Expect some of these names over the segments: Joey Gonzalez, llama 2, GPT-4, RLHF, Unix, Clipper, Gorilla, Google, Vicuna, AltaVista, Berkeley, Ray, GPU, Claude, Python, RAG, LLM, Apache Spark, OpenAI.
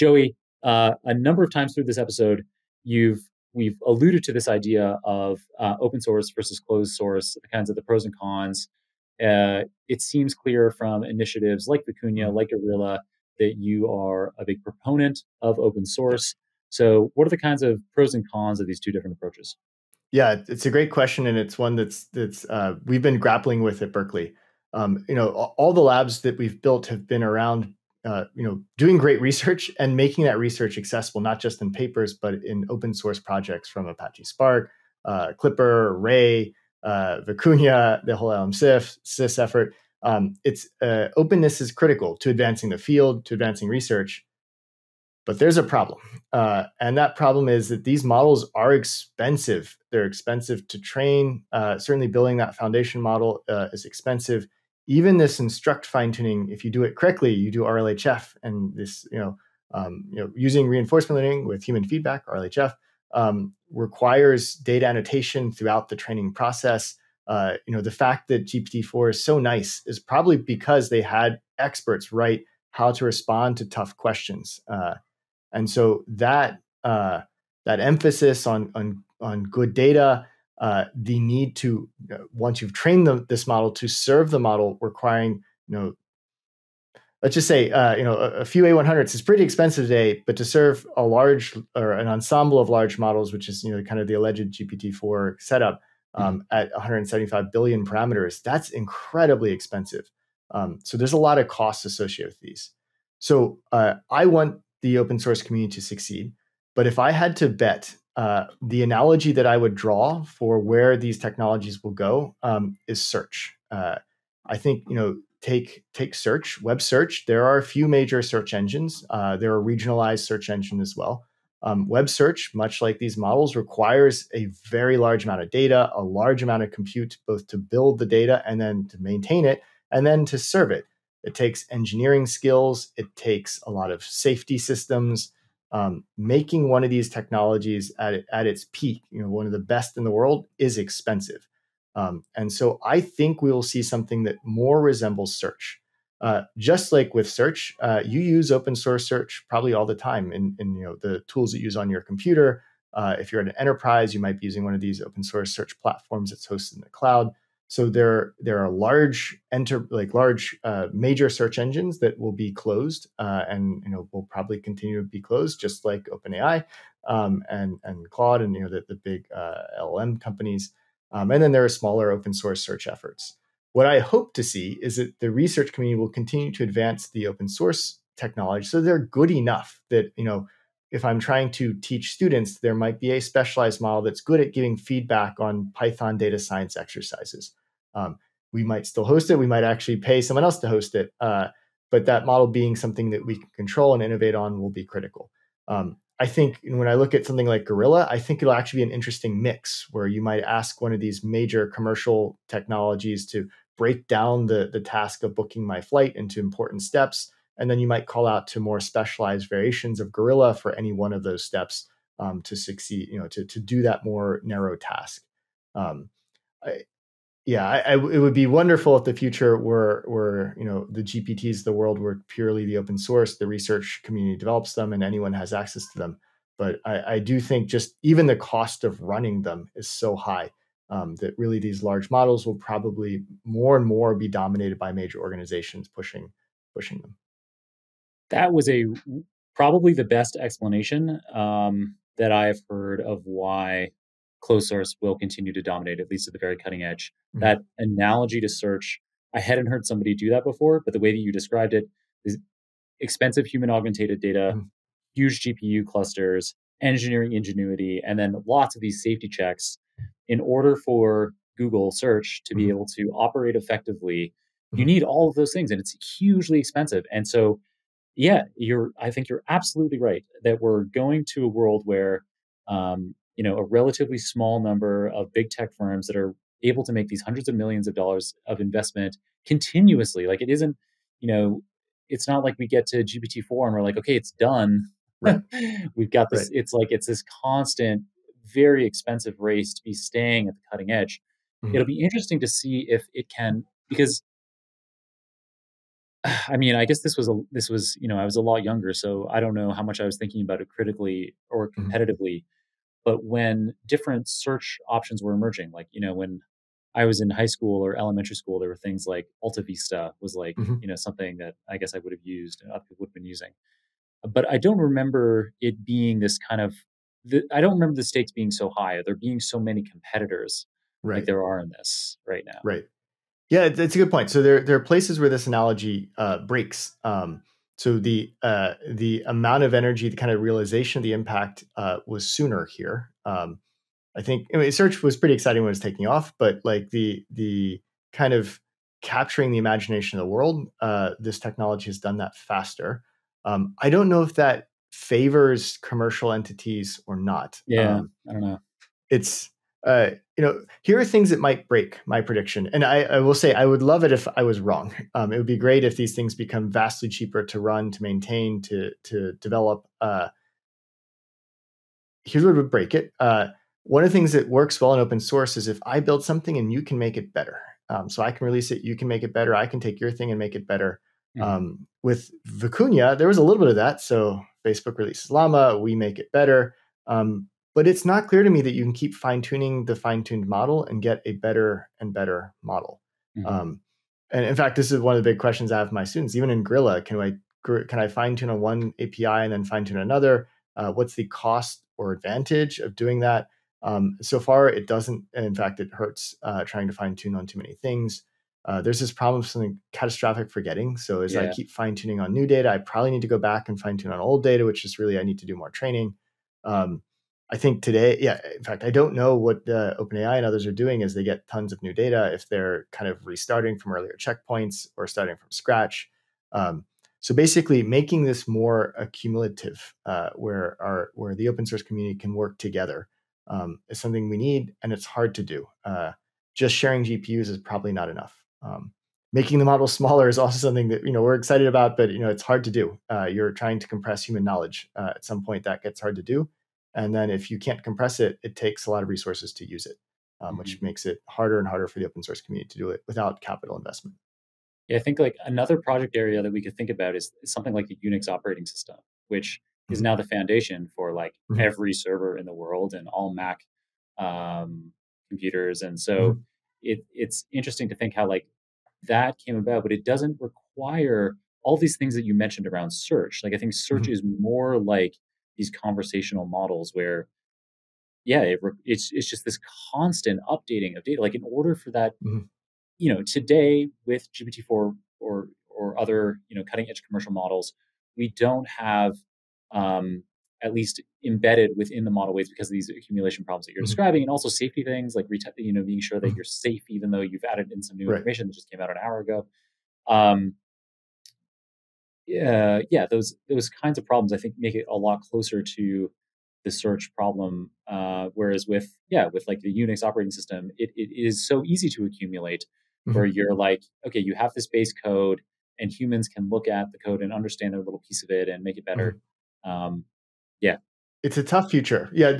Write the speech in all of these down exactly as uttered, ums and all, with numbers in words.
Joey, uh, a number of times through this episode, you've we've alluded to this idea of uh, open source versus closed source, the kinds of the pros and cons. Uh, it seems clear from initiatives like Vicuna, like Gorilla, that you are a big proponent of open source. So what are the kinds of pros and cons of these two different approaches? Yeah, it's a great question. And it's one that's, that's uh, we've been grappling with at Berkeley. Um, you know, all the labs that we've built have been around, uh, you know, doing great research and making that research accessible, not just in papers, but in open source projects from Apache Spark, uh, Clipper, Ray, uh, Vicuna, the whole L M S I F effort. Um, it's uh, openness is critical to advancing the field, to advancing research. But there's a problem. Uh, and that problem is that these models are expensive. They're expensive to train. Uh, certainly building that foundation model uh, is expensive. Even this instruct fine tuning, if you do it correctly, you do R L H F and this, you know, um, you know, using reinforcement learning with human feedback, R L H F, um, requires data annotation throughout the training process. Uh, you know, the fact that G P T four is so nice is probably because they had experts write how to respond to tough questions. Uh, And so that uh, that emphasis on on on good data, uh, the need to uh, once you've trained the, this model to serve the model, requiring you know, let's just say uh, you know a, a few A one hundreds is pretty expensive today, but to serve a large or an ensemble of large models, which is you know kind of the alleged G P T four setup um, mm-hmm. at one hundred seventy-five billion parameters, that's incredibly expensive. Um, so there's a lot of costs associated with these. So uh, I want the open source community to succeed. But if I had to bet, uh, the analogy that I would draw for where these technologies will go um, is search. Uh, I think, you know, take take search, web search. There are a few major search engines. Uh, there are regionalized search engines as well. Um, web search, much like these models, requires a very large amount of data, a large amount of compute, both to build the data and then to maintain it, and then to serve it. It takes engineering skills. It takes a lot of safety systems. Um, making one of these technologies at, at its peak, you know, one of the best in the world, is expensive. Um, and so I think we will see something that more resembles search. Uh, just like with search, uh, you use open source search probably all the time in, in you know, the tools that you use on your computer. Uh, if you're at an enterprise, you might be using one of these open source search platforms that's hosted in the cloud. So there, there are large enter like large uh, major search engines that will be closed, uh, and you know will probably continue to be closed, just like OpenAI um, and and Claude and you know the, the big uh, L L M companies. Um, and then there are smaller open source search efforts. What I hope to see is that the research community will continue to advance the open source technology, so they're good enough that you know if I'm trying to teach students, there might be a specialized model that's good at giving feedback on Python data science exercises. Um, we might still host it. We might actually pay someone else to host it. Uh, but that model being something that we can control and innovate on will be critical. Um, I think when I look at something like Gorilla, I think it'll actually be an interesting mix where you might ask one of these major commercial technologies to break down the, the task of booking my flight into important steps. And then you might call out to more specialized variations of Gorilla for any one of those steps um, to succeed, you know, to, to do that more narrow task. Um, I, Yeah, I, I, it would be wonderful if the future were, were, you know, the G P Ts of the world were purely the open source, the research community develops them and anyone has access to them. But I, I do think just even the cost of running them is so high um, that really these large models will probably more and more be dominated by major organizations pushing, pushing them. That was a probably the best explanation um, that I have heard of why closed source will continue to dominate, at least at the very cutting edge. Mm-hmm. That analogy to search, I hadn't heard somebody do that before, but the way that you described it is expensive human augmented data, mm-hmm. huge G P U clusters, engineering ingenuity, and then lots of these safety checks. In order for Google search to mm-hmm. be able to operate effectively, mm-hmm. you need all of those things, and it's hugely expensive. And so, yeah, you're. I think you're absolutely right that we're going to a world where um, you know, a relatively small number of big tech firms that are able to make these hundreds of millions of dollars of investment continuously. Like it isn't, you know, it's not like we get to G P T four and we're like, okay, it's done. Right. We've got this. Right. It's like, it's this constant, very expensive race to be staying at the cutting edge. Mm-hmm. It'll be interesting to see if it can, because I mean, I guess this was, a, this was, you know, I was a lot younger, so I don't know how much I was thinking about it critically or competitively. Mm-hmm. But when different search options were emerging, like, you know, when I was in high school or elementary school, there were things like AltaVista was like, mm-hmm. you know, something that I guess I would have used and other people would have been using. But I don't remember it being this kind of, the, I don't remember the stakes being so high or there being so many competitors right. like there are in this right now. Right. Yeah, that's a good point. So there, there are places where this analogy uh, breaks. Um, so the uh, the amount of energy, the kind of realization of the impact uh, was sooner here. Um, I think I mean, search was pretty exciting when it was taking off, but like the the kind of capturing the imagination of the world, uh, this technology has done that faster. Um, I don't know if that favors commercial entities or not. Yeah, um, I don't know. It's uh, you know, here are things that might break my prediction. And I, I will say, I would love it if I was wrong. Um, it would be great if these things become vastly cheaper to run, to maintain, to to develop. Uh, here's what would break it. Uh, one of the things that works well in open source is if I build something and you can make it better. Um, so I can release it, you can make it better. I can take your thing and make it better. Mm-hmm. Um, with Vicuna, there was a little bit of that. So Facebook releases Llama, we make it better. Um, But it's not clear to me that you can keep fine-tuning the fine-tuned model and get a better and better model. Mm-hmm. Um, and in fact, this is one of the big questions I have for my students. Even in Gorilla, can I can I fine-tune on one A P I and then fine-tune another? Uh, what's the cost or advantage of doing that? Um, so far, it doesn't. And in fact, it hurts uh, trying to fine-tune on too many things. Uh, there's this problem of something catastrophic forgetting. So as yeah. I keep fine-tuning on new data, I probably need to go back and fine-tune on old data, which is really I need to do more training. Um, I think today, yeah, in fact, I don't know what uh, OpenAI and others are doing as they get tons of new data, if they're kind of restarting from earlier checkpoints or starting from scratch. Um, so basically making this more accumulative uh, where, our, where the open source community can work together um, is something we need, and it's hard to do. Uh, just sharing G P Us is probably not enough. Um, making the model smaller is also something that you know we're excited about, but you know it's hard to do. Uh, you're trying to compress human knowledge. Uh, at some point that gets hard to do. And then if you can't compress it, it takes a lot of resources to use it, um, which mm-hmm. makes it harder and harder for the open source community to do it without capital investment. Yeah, I think like another project area that we could think about is something like the Unix operating system, which mm-hmm. is now the foundation for like mm-hmm. every server in the world and all Mac um, computers. And so mm-hmm. it, it's interesting to think how like that came about, but it doesn't require all these things that you mentioned around search. Like I think search mm-hmm. is more like these conversational models where, yeah, it, it's it's just this constant updating of data. Like in order for that, mm-hmm. you know, today with G P T four or or other you know cutting edge commercial models, we don't have um, at least embedded within the model weights because of these accumulation problems that you're mm-hmm. describing, and also safety things like you know being sure that mm-hmm. you're safe even though you've added in some new right. information that just came out an hour ago. Um, Uh, yeah, those those kinds of problems I think make it a lot closer to the search problem. Uh, whereas with yeah, with like the Unix operating system, it, it is so easy to accumulate, mm-hmm. where you're like, okay, you have this base code, and humans can look at the code and understand their little piece of it and make it better. Mm-hmm. Um, yeah, it's a tough future. Yeah,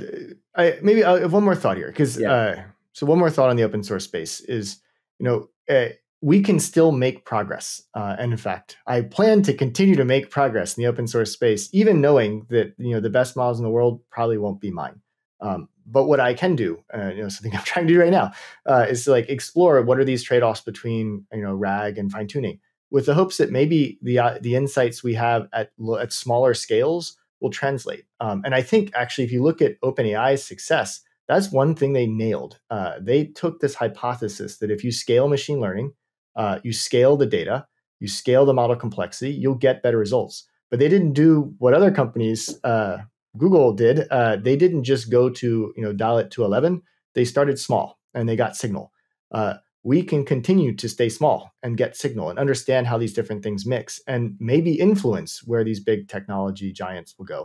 I, maybe I have one more thought here because yeah. uh, so one more thought on the open source space is you know. Uh, we can still make progress. Uh, and in fact, I plan to continue to make progress in the open source space, even knowing that you know the best models in the world probably won't be mine. Um, but what I can do, uh, you know, something I'm trying to do right now, uh, is to like explore what are these trade-offs between you know RAG and fine-tuning, with the hopes that maybe the uh, the insights we have at at smaller scales will translate. Um, and I think actually, if you look at OpenAI's success, that's one thing they nailed. Uh, they took this hypothesis that if you scale machine learning, Uh, you scale the data, you scale the model complexity, you'll get better results. But they didn't do what other companies, uh, Google did. Uh, they didn't just go to, you know, dial it to eleven. They started small and they got signal. Uh, we can continue to stay small and get signal and understand how these different things mix and maybe influence where these big technology giants will go.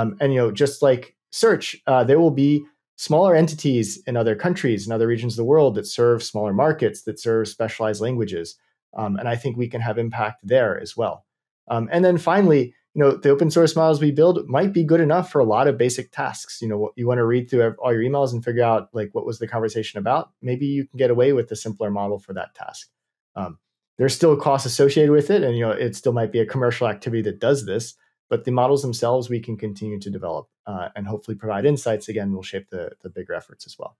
Um, and, you know, just like search, uh, there will be smaller entities in other countries and other regions of the world that serve smaller markets, that serve specialized languages. Um, and I think we can have impact there as well. Um, and then finally, you know, the open source models we build might be good enough for a lot of basic tasks. You know, you want to read through all your emails and figure out like, what was the conversation about? Maybe you can get away with a simpler model for that task. Um, There's still costs associated with it, and you know it still might be a commercial activity that does this, but the models themselves we can continue to develop uh, and hopefully provide insights again will shape the, the bigger efforts as well.